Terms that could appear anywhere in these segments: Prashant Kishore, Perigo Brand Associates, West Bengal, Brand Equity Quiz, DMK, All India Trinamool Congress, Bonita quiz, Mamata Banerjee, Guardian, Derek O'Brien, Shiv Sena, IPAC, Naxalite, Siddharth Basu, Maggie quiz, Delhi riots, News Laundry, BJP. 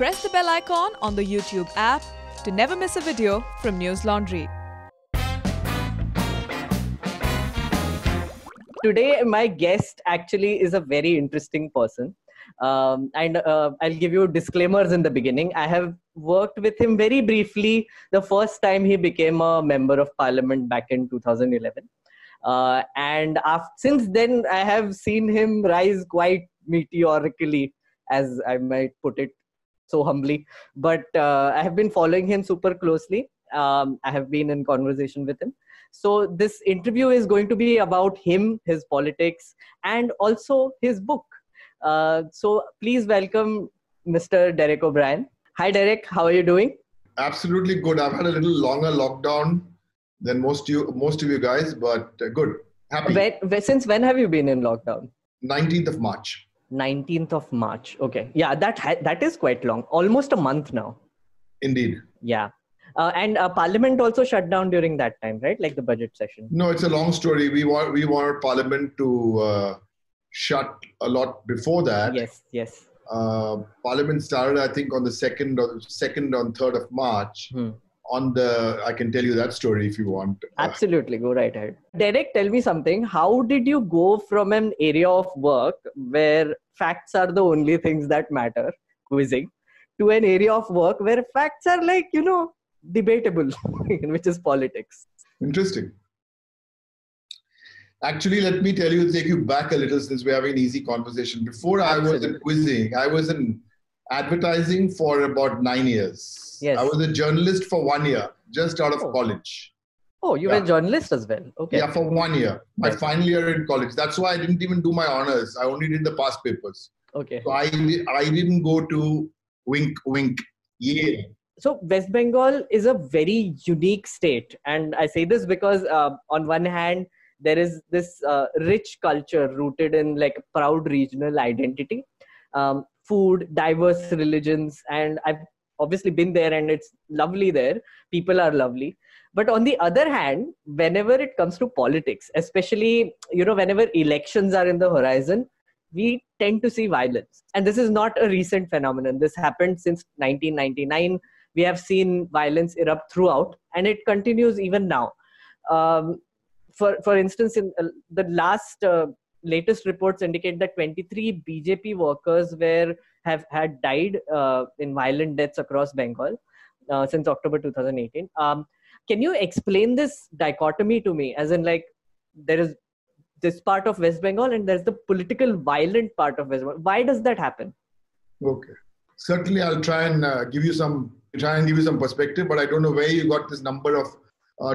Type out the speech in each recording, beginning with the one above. press the bell icon on the YouTube app to never miss a video from News Laundry. Today, my guest actually is a very interesting person. And I'll give you disclaimers in the beginning. I have worked with him very briefly the first time he became a member of parliament back in 2011. Since then, I have seen him rise quite meteorically, as I might put it so humbly. But I have been following him super closely. I have been in conversation with him. So this interview is going to be about him, his politics, and also his book. So please welcome Mr. Derek O'Brien. Hi, Derek. How are you doing? Absolutely good. I've had a little longer lockdown than most of you guys, but good. Happy. Since when have you been in lockdown? 19th of March. 19th of March. Okay. Yeah, that is quite long. Almost a month now. Indeed. Yeah. And Parliament also shut down during that time, right? Like the budget session. No, it's a long story. We want Parliament to shut a lot before that. Yes, yes. Parliament started, I think, on the 2nd or 3rd of March. Hmm. I can tell you that story if you want. Absolutely, go right ahead. Derek, tell me something. How did you go from an area of work where facts are the only things that matter, quizzing, to an area of work where facts are like, you know, debatable, which is politics? Interesting. Actually, let me take you back a little, since we're having an easy conversation. Before Absolutely. I was in quizzing, I was in advertising for about 9 years. Yes. I was a journalist for 1 year, just out of college. Oh, you were a journalist as well. Okay. Yeah, for 1 year. My final year in college. That's why I didn't even do my honors. I only did the past papers. Okay. So I didn't go to wink, wink, Yale. So West Bengal is a very unique state. And I say this because on one hand, there is this rich culture rooted in like proud regional identity, food, diverse religions. And I've obviously been there and it's lovely there. People are lovely. But on the other hand, whenever it comes to politics, especially, you know, whenever elections are in the horizon, we tend to see violence. And this is not a recent phenomenon. This happened since 1999. We have seen violence erupt throughout and it continues even now. For instance, in the latest reports indicate that 23 BJP workers had died in violent deaths across Bengal since October 2018. Can you explain this dichotomy to me? As in, like, there is this part of West Bengal and there's the political violent part of West Bengal. Why does that happen? Okay. Certainly, I'll try and give you some perspective, but I don't know where you got this number of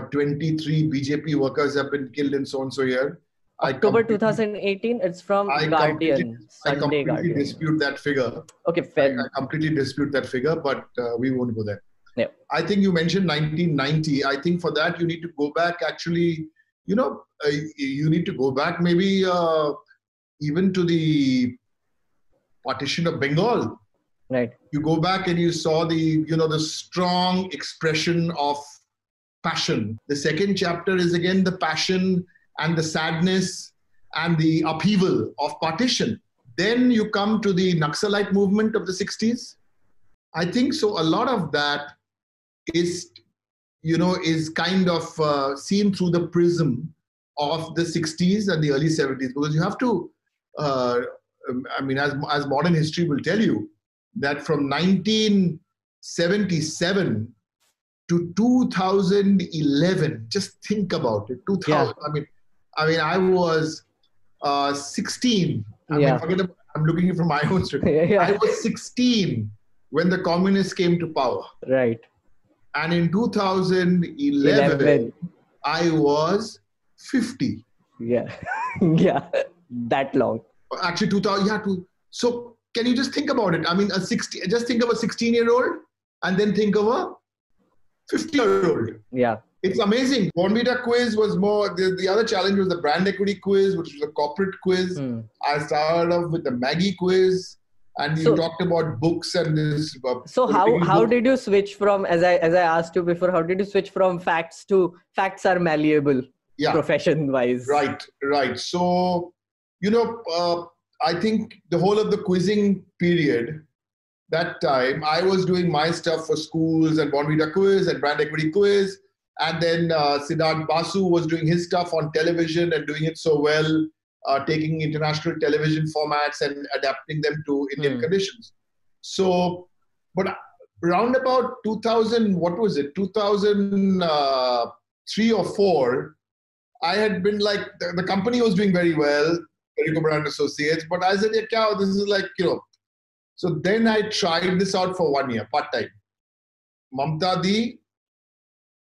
23 BJP workers have been killed in so-and-so year. October 2018, it's from Guardian. I completely dispute that figure. Okay, fair. I completely dispute that figure, but we won't go there. Yeah. I think you mentioned 1990. I think for that, you need to go back actually, you know, maybe even to the partition of Bengal. Right. You go back and you saw the strong expression of passion. The second chapter is again the passion and the sadness and the upheaval of partition. Then you come to the Naxalite movement of the 60s. I think so. A lot of that is, you know, is kind of seen through the prism of the 60s and the early 70s, because you have to, I mean, as modern history will tell you, that from 1977 to 2011, just think about it. 2000. Yeah. I mean, I was 16. I mean, forget about, I'm looking from my own street. Yeah. I was 16 when the communists came to power. Right. And in 2011, I was 50. Yeah. Yeah. That long. Actually, 2000. Yeah. So can you just think about it? I mean, just think of a 16-year-old and then think of a 50-year-old. Yeah. It's amazing. Bonita quiz was more, the other challenge was the Brand Equity Quiz, which was a corporate quiz. Hmm. I started off with the Maggie quiz, and you talked about books and this. So how did you switch from, as I asked you before, how did you switch from facts to facts are malleable, profession-wise? Right. So, you know, I think the whole of the quizzing period that time, I was doing my stuff for schools and Bonita quiz and Brand Equity Quiz. And then Siddharth Basu was doing his stuff on television and doing it so well, taking international television formats and adapting them to Indian conditions. So, but around about 2000, what was it? 2003 or 4, I had been like, the company was doing very well, Perigo Brand Associates, but I said, yeah, cow, this is like, you know. So then I tried this out for 1 year, part-time. Mamata Di,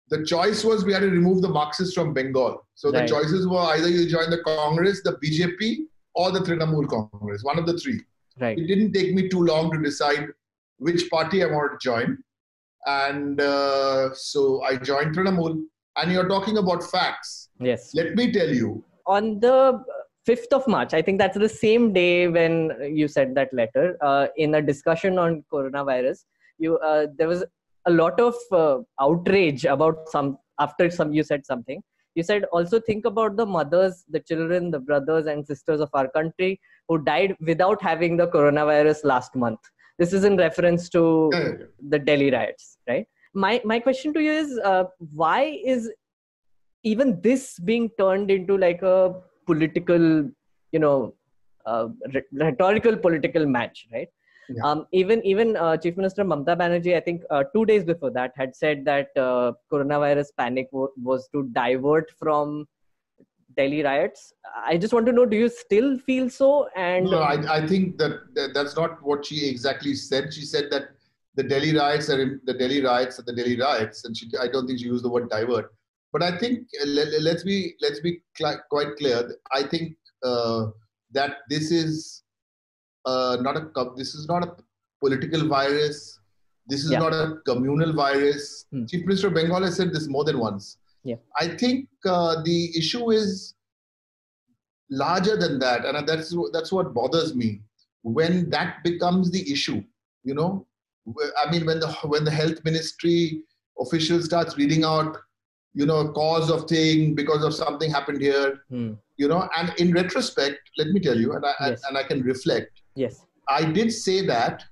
the choice was we had to remove the Marxists from Bengal. So the choices were either you join the Congress, the BJP, or the Trinamool Congress, one of the three. Right. It didn't take me too long to decide which party I wanted to join. And so I joined Trinamool. And you're talking about facts. Yes. Let me tell you. On the 5th of March, I think that's the same day when you sent that letter, in a discussion on coronavirus, you there was a lot of outrage about some, after some, you said something. You said also think about the mothers, the children, the brothers and sisters of our country who died without having the coronavirus last month. This is in reference to the Delhi riots, right? My question to you is, why is even this being turned into like a political, you know, rhetorical political match, right? Yeah. Even Chief Minister Mamata Banerjee, I think 2 days before that, had said that coronavirus panic was to divert from Delhi riots. I just want to know, do you still feel so? And no, I think that that's not what she exactly said. She said that the Delhi riots are the Delhi riots and the Delhi riots, and she, I don't think she used the word divert. But I think let's be quite clear. I think that this is. This is not a political virus. This is not a communal virus. Chief Minister of Bengal has said this more than once. Yeah. I think the issue is larger than that. And that's what bothers me. When that becomes the issue, you know, I mean, when the health ministry official starts reading out, you know, cause of thing because of something happened here, you know, and in retrospect, let me tell you, and I can reflect. Yes. I did say that,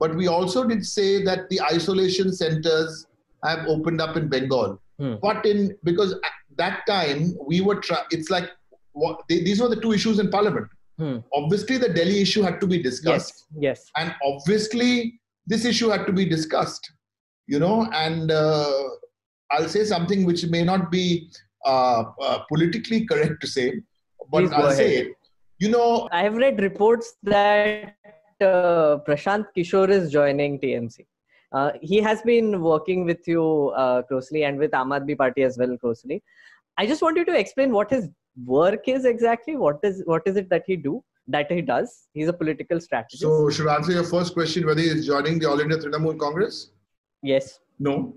but we also did say that the isolation centers have opened up in Bengal. But because at that time we were, it's like, these were the two issues in parliament. Obviously the Delhi issue had to be discussed. Yes. And obviously this issue had to be discussed, you know, and I'll say something which may not be politically correct to say, but please I'll say it. You know, I have read reports that Prashant Kishore is joining TMC. He has been working with you closely and with Aam Aadmi Party as well closely. I just want you to explain what his work is exactly. What is it that he does? He's a political strategist. So should I answer your first question, whether he is joining the All India Trinamool Congress? Yes. No.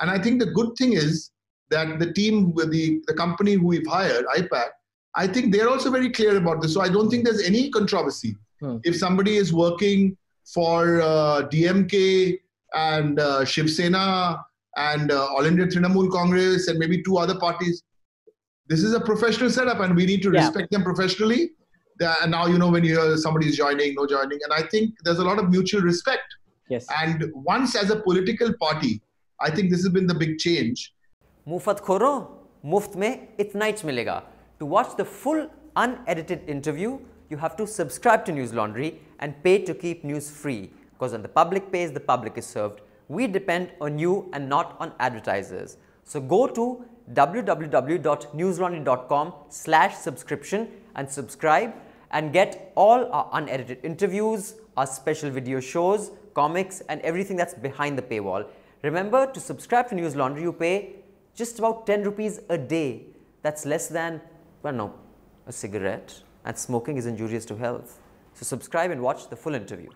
And I think the good thing is that the team, the company who we've hired, IPAC, I think they're also very clear about this. So I don't think there's any controversy. If somebody is working for DMK and Shiv Sena and All India Trinamool Congress and maybe two other parties, this is a professional setup and we need to respect them professionally. And now, you know, when you hear somebody's joining, no joining. And I think there's a lot of mutual respect. Yes. And once as a political party, I think this has been the big change. Mufat Khoro, Muft mein itna hi milega. To watch the full unedited interview, you have to subscribe to News Laundry and pay to keep news free. Because when the public pays, the public is served. We depend on you and not on advertisers. So go to www.newslaundry.com/subscription and subscribe and get all our unedited interviews, our special video shows, comics and everything that's behind the paywall. Remember, to subscribe to News Laundry, you pay just about 10 rupees a day. That's less than, well, no, a cigarette. And smoking is injurious to health. So subscribe and watch the full interview.